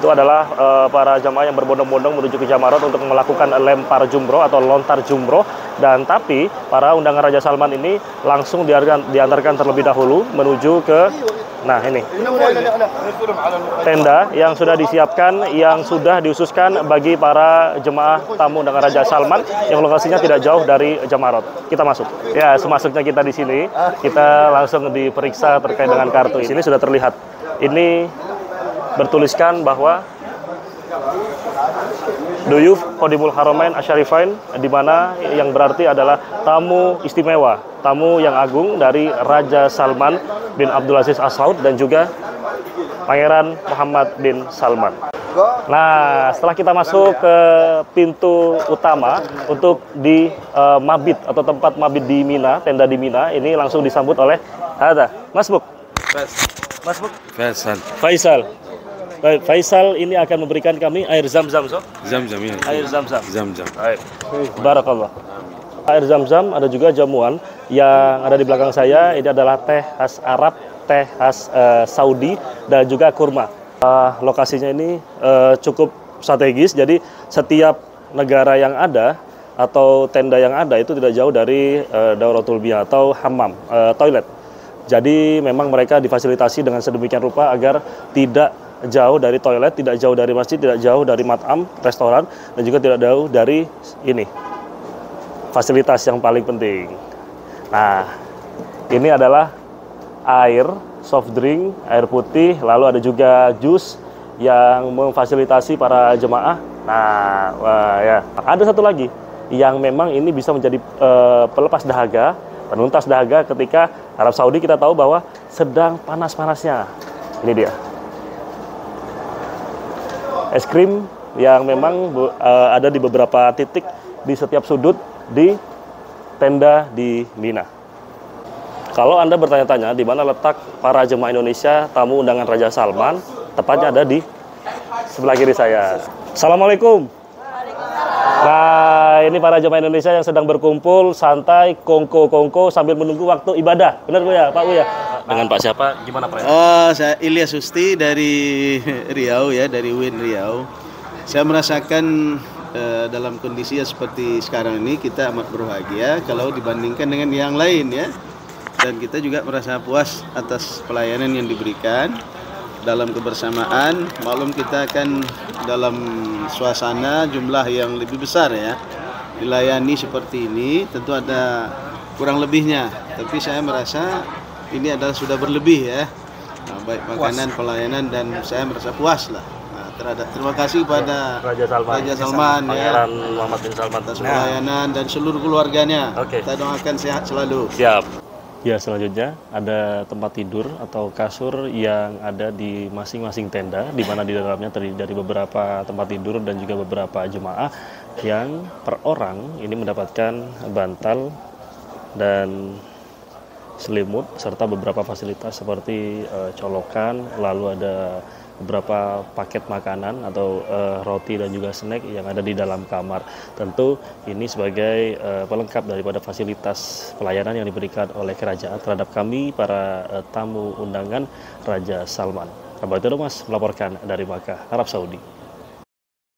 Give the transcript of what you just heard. itu adalah para jamaah yang berbondong-bondong menuju ke Jamarat untuk melakukan lempar jumroh atau lontar jumroh. Dan tapi para undangan Raja Salman ini langsung diantarkan terlebih dahulu menuju ke ini tenda yang sudah disiapkan, yang sudah diususkan bagi para jemaah tamu undangan Raja Salman yang lokasinya tidak jauh dari Jamarat. Kita masuk. Ya, semasuknya kita di sini, kita langsung diperiksa terkait dengan kartu. Di sini sudah terlihat. Ini bertuliskan bahwa Duyuf Qodimul Haramain Asyarifain, di mana yang berarti adalah tamu istimewa, tamu yang agung dari Raja Salman bin Abdul Aziz Al Saud dan juga Pangeran Muhammad bin Salman. Nah, setelah kita masuk ke pintu utama untuk di mabit atau tempat mabit di Mina, tenda di Mina, ini langsung disambut oleh Mas Buk Faisal. Baik, Faisal ini akan memberikan kami air zam-zam, Sob. Zam-zam ya. Air zam-zam. Zam-zam. Baik. Barakallah. Air zam-zam, ada juga jamuan yang ada di belakang saya. Ini adalah teh khas Arab, teh khas Saudi, dan juga kurma. Lokasinya ini cukup strategis. Jadi setiap negara yang ada atau tenda yang ada itu tidak jauh dari Dauratul Biya atau hammam, toilet. Jadi memang mereka difasilitasi dengan sedemikian rupa agar tidak jauh dari toilet, tidak jauh dari masjid, tidak jauh dari matam, restoran, dan juga tidak jauh dari ini fasilitas yang paling penting. Nah, ini adalah air, soft drink, air putih, lalu ada juga jus yang memfasilitasi para jemaah. Nah, ada satu lagi yang memang ini bisa menjadi pelepas dahaga, penuntas dahaga ketika Arab Saudi kita tahu bahwa sedang panas-panasnya. Ini dia. Es krim yang memang ada di beberapa titik di setiap sudut di tenda di Mina. Kalau Anda bertanya-tanya di mana letak para jemaah Indonesia tamu undangan Raja Salman, tepatnya ada di sebelah kiri saya. Assalamualaikum. Nah, ini para jemaah Indonesia yang sedang berkumpul santai kongko-kongko sambil menunggu waktu ibadah. Benar Bu ya, Pak Bu ya? Dengan Pak siapa? Gimana Pak? Oh, saya Ilya Susti dari Riau ya, dari UIN Riau. Saya merasakan dalam kondisi ya seperti sekarang ini kita amat berbahagia kalau dibandingkan dengan yang lain ya. Dan kita juga merasa puas atas pelayanan yang diberikan dalam kebersamaan. Maklum kita akan dalam suasana jumlah yang lebih besar ya. Dilayani seperti ini tentu ada kurang lebihnya, tapi saya merasa ini adalah sudah berlebih ya, nah, baik makanan, pelayanan, dan saya merasa puas lah. Nah, terima kasih kepada Raja Salman ya, Pangeran Muhammad bin Salman atas pelayanan dan seluruh keluarganya. Okay. Kita doakan sehat selalu. Siap. Ya, selanjutnya ada tempat tidur atau kasur yang ada di masing-masing tenda, di mana di dalamnya terdiri dari beberapa tempat tidur dan juga beberapa jemaah yang per orang ini mendapatkan bantal dan selimut serta beberapa fasilitas seperti colokan, lalu ada beberapa paket makanan atau roti dan juga snack yang ada di dalam kamar. Tentu ini sebagai pelengkap daripada fasilitas pelayanan yang diberikan oleh kerajaan terhadap kami para tamu undangan Raja Salman. Abdul Mas melaporkan dari Makkah, Arab Saudi.